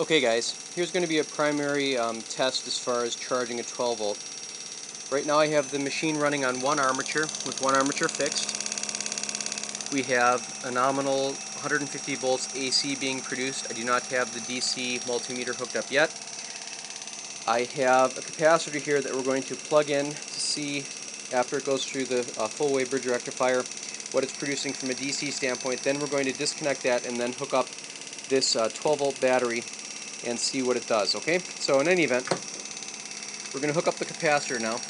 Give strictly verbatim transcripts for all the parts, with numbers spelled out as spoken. Okay guys, here's going to be a primary um, test as far as charging a twelve volt. Right now I have the machine running on one armature with one armature fixed. We have a nominal one hundred fifty volts A C being produced. I do not have the D C multimeter hooked up yet. I have a capacitor here that we're going to plug in to see, after it goes through the uh, full wave bridge rectifier, what it's producing from a D C standpoint. Then we're going to disconnect that and then hook up this uh, twelve volt battery and see what it does, okay? So in any event, we're going to hook up the capacitor now.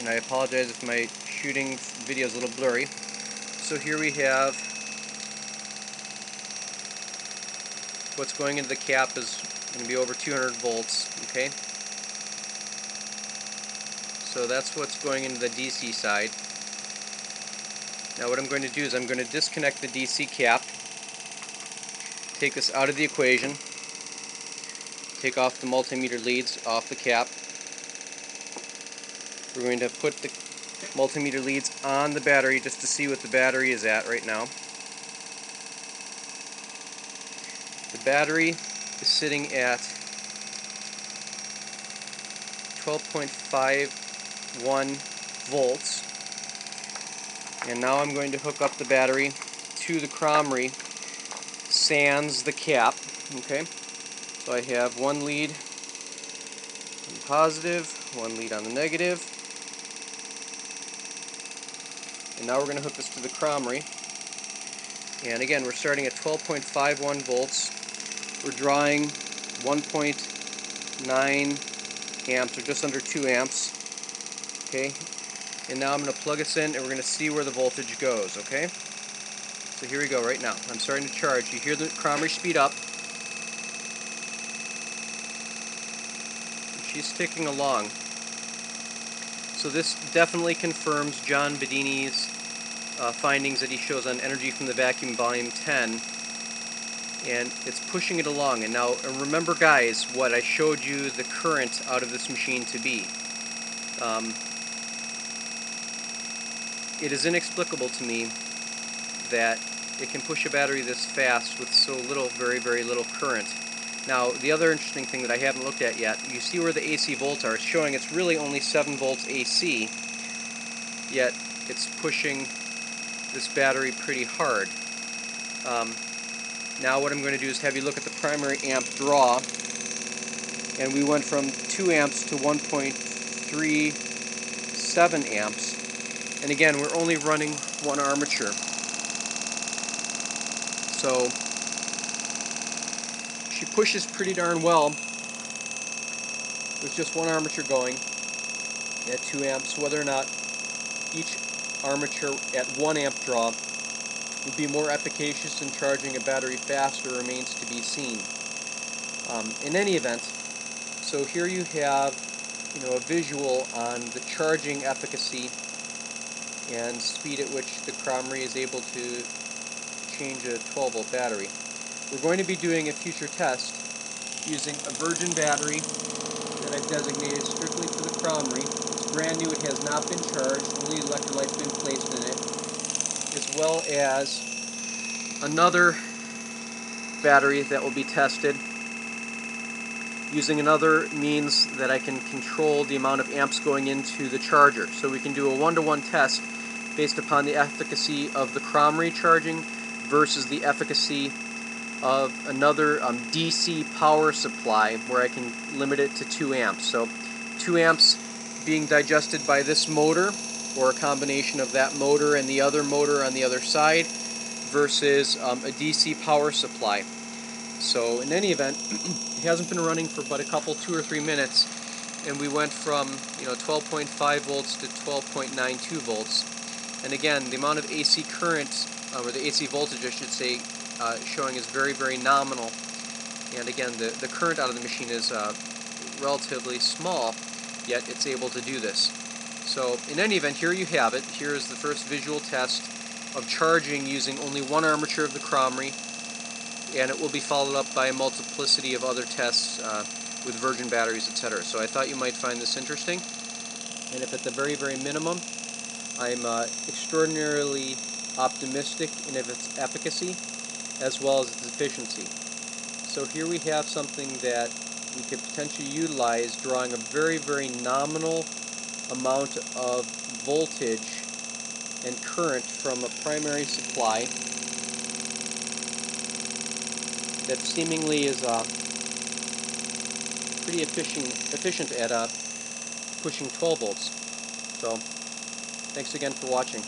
And I apologize if my shooting video is a little blurry. So here we have what's going into the cap is going to be over two hundred volts, okay? So that's what's going into the D C side. Now what I'm going to do is I'm going to disconnect the D C cap, take this out of the equation, take off the multimeter leads off the cap. We're going to put the multimeter leads on the battery just to see what the battery is at right now. The battery is sitting at twelve point five one volts, and now I'm going to hook up the battery to the Cromry sans the cap. Okay, so I have one lead on the positive, one lead on the negative, and now we're going to hook this to the Cromry, and again we're starting at twelve point five one volts. We're drawing one point nine amps, or just under two amps, okay? And now I'm going to plug this in and we're going to see where the voltage goes, okay? So here we go right now. I'm starting to charge. You hear the Cromry speed up. She's ticking along. So this definitely confirms John Bedini's uh, findings that he shows on Energy from the Vacuum Volume ten. And it's pushing it along. And now, and remember guys, what I showed you the current out of this machine to be. Um, it is inexplicable to me that it can push a battery this fast with so little, very, very little current. Now, the other interesting thing that I haven't looked at yet, you see where the A C volts are. It's showing it's really only seven volts A C, yet it's pushing this battery pretty hard. Um, Now what I'm going to do is have you look at the primary amp draw, and we went from two amps to one point three seven amps, and again we're only running one armature. So she pushes pretty darn well with just one armature going at two amps. Whether or not each armature at one amp draw would be more efficacious in charging a battery faster remains to be seen. Um, in any event, so here you have, you know, a visual on the charging efficacy and speed at which the Cromry is able to change a twelve volt battery. We're going to be doing a future test using a virgin battery that I've designated strictly for the Cromry. It's brand new, it has not been charged, only electrolyte's been placed in it, as well as another battery that will be tested using another means that I can control the amount of amps going into the charger. So we can do a one-to-one test based upon the efficacy of the Cromry charging versus the efficacy of another um, D C power supply where I can limit it to two amps. So two amps being digested by this motor, or a combination of that motor and the other motor on the other side, versus um, a D C power supply. So in any event, it hasn't been running for but a couple, two or three minutes, and we went from, you know, twelve point five volts to twelve point nine two volts. And again, the amount of A C current, uh, or the A C voltage I should say, uh, showing is very, very nominal. And again, the, the current out of the machine is uh, relatively small, yet it's able to do this. So in any event, here you have it. Here is the first visual test of charging using only one armature of the Cromry, and it will be followed up by a multiplicity of other tests uh, with virgin batteries, et cetera. So I thought you might find this interesting, and if at the very, very minimum, I'm uh, extraordinarily optimistic in of its efficacy as well as its efficiency. So here we have something that we could potentially utilize, drawing a very, very nominal amount of voltage and current from a primary supply that seemingly is uh, pretty efficient, efficient at uh, pushing twelve volts. So, thanks again for watching.